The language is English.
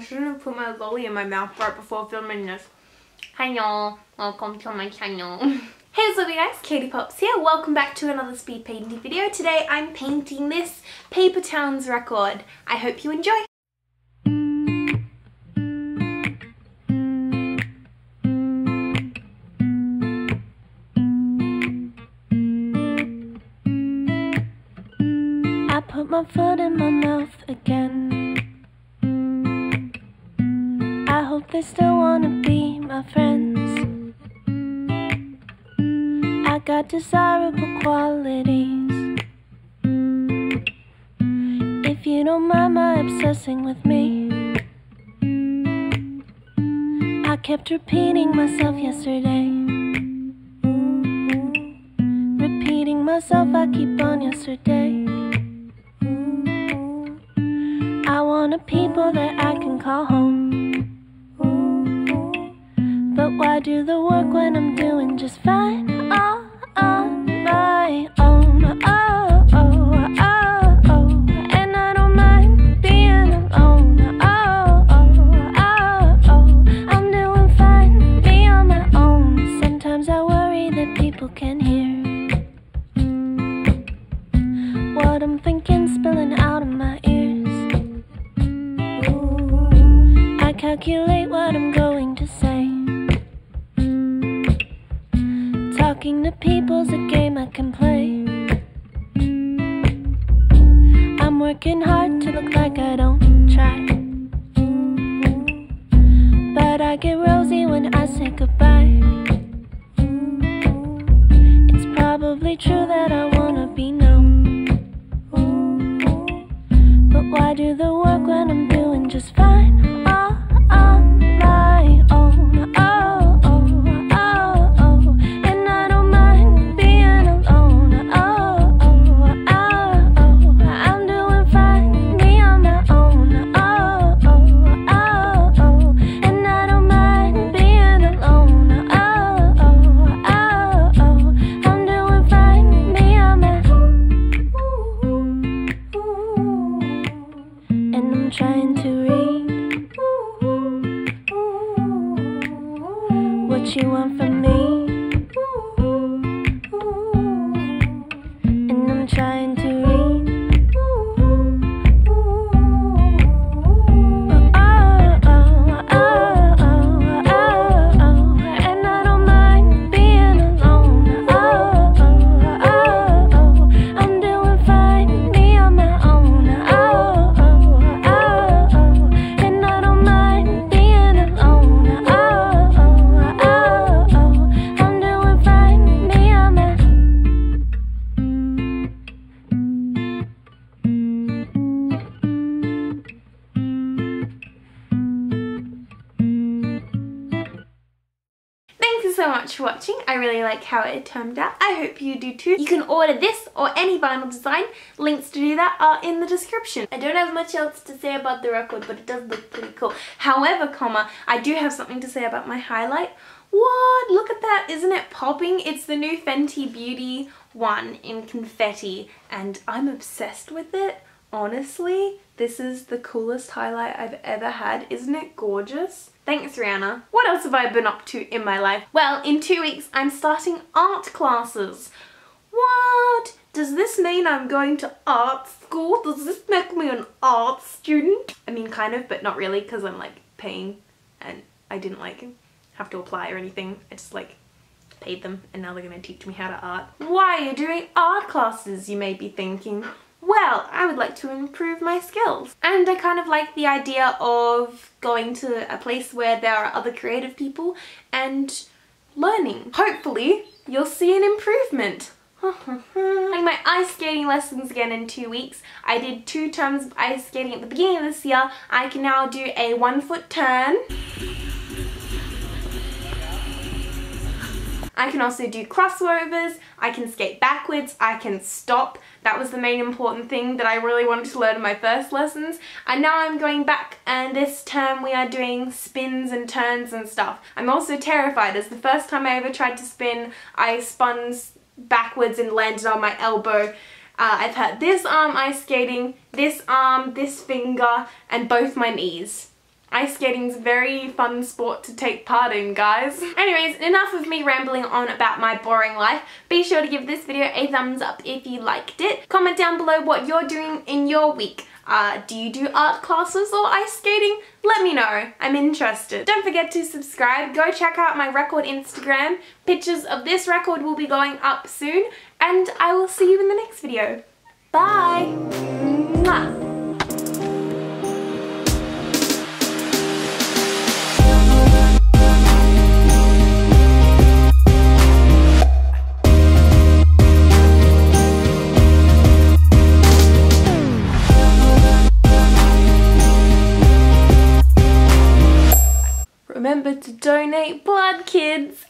I shouldn't have put my lolly in my mouth right before filming this. Hi y'all, welcome to my channel. Hey, what's up you guys, Katie Pops here. Welcome back to another speed painting video. Today I'm painting this Paper Towns record. I hope you enjoy. I put my foot in my mouth again. I hope they still wanna be my friends. I got desirable qualities. If you don't mind my obsessing with me, I kept repeating myself yesterday. Repeating myself, I keep on yesterday. I want a people that I can call home. But why do the work when I'm doing just fine all on my own? Oh, oh, oh, oh. And I don't mind being alone. Oh, oh, oh, oh. I'm doing fine, me on my own. Sometimes I worry that people can hear what I'm thinking spilling out of my ears. Ooh, I calculate what I'm going to say. Talking to people's a game I can play. I'm working hard to look like I don't try, but I get rosy when I say goodbye. It's probably true that I wanna be known, but why do the work when I'm doing just fine all on my own? Oh, what you want from me, and I'm trying to read. Oh, oh, oh, oh, oh, oh, and I don't mind being alone. Oh, oh, oh, oh, I'm doing fine, me on my own. Oh, oh, oh, oh, and I don't mind being alone. So much for watching. I really like how it turned out. I hope you do too. You can order this or any vinyl design. Links to do that are in the description. I don't have much else to say about the record, but it does look pretty cool. However, I do have something to say about my highlight. What? Look at that. Isn't it popping? It's the new Fenty Beauty one in confetti and I'm obsessed with it. Honestly, this is the coolest highlight I've ever had. Isn't it gorgeous? Thanks, Rihanna. What else have I been up to in my life? Well, in 2 weeks, I'm starting art classes. What? Does this mean I'm going to art school? Does this make me an art student? I mean, kind of, but not really, because I'm, like, paying and I didn't, like, have to apply or anything. I just, like, paid them and now they're going to teach me how to art. Why are you doing art classes, you may be thinking? Well, I would like to improve my skills. And I kind of like the idea of going to a place where there are other creative people and learning. Hopefully, you'll see an improvement. Like my ice skating lessons again in 2 weeks. I did 2 terms of ice skating at the beginning of this year. I can now do a 1-foot turn. I can also do crossovers, I can skate backwards, I can stop. That was the main important thing that I really wanted to learn in my first lessons. And now I'm going back and this term we are doing spins and turns and stuff. I'm also terrified, as the first time I ever tried to spin, I spun backwards and landed on my elbow. I've hurt this arm ice skating, this arm, this finger, and both my knees. Ice skating's a very fun sport to take part in, guys. Anyways, enough of me rambling on about my boring life. Be sure to give this video a thumbs up if you liked it. Comment down below what you're doing in your week. Do you do art classes or ice skating? Let me know. I'm interested. Don't forget to subscribe. Go check out my record Instagram. Pictures of this record will be going up soon. And I will see you in the next video. Bye! Mwah. Remember to donate blood, kids!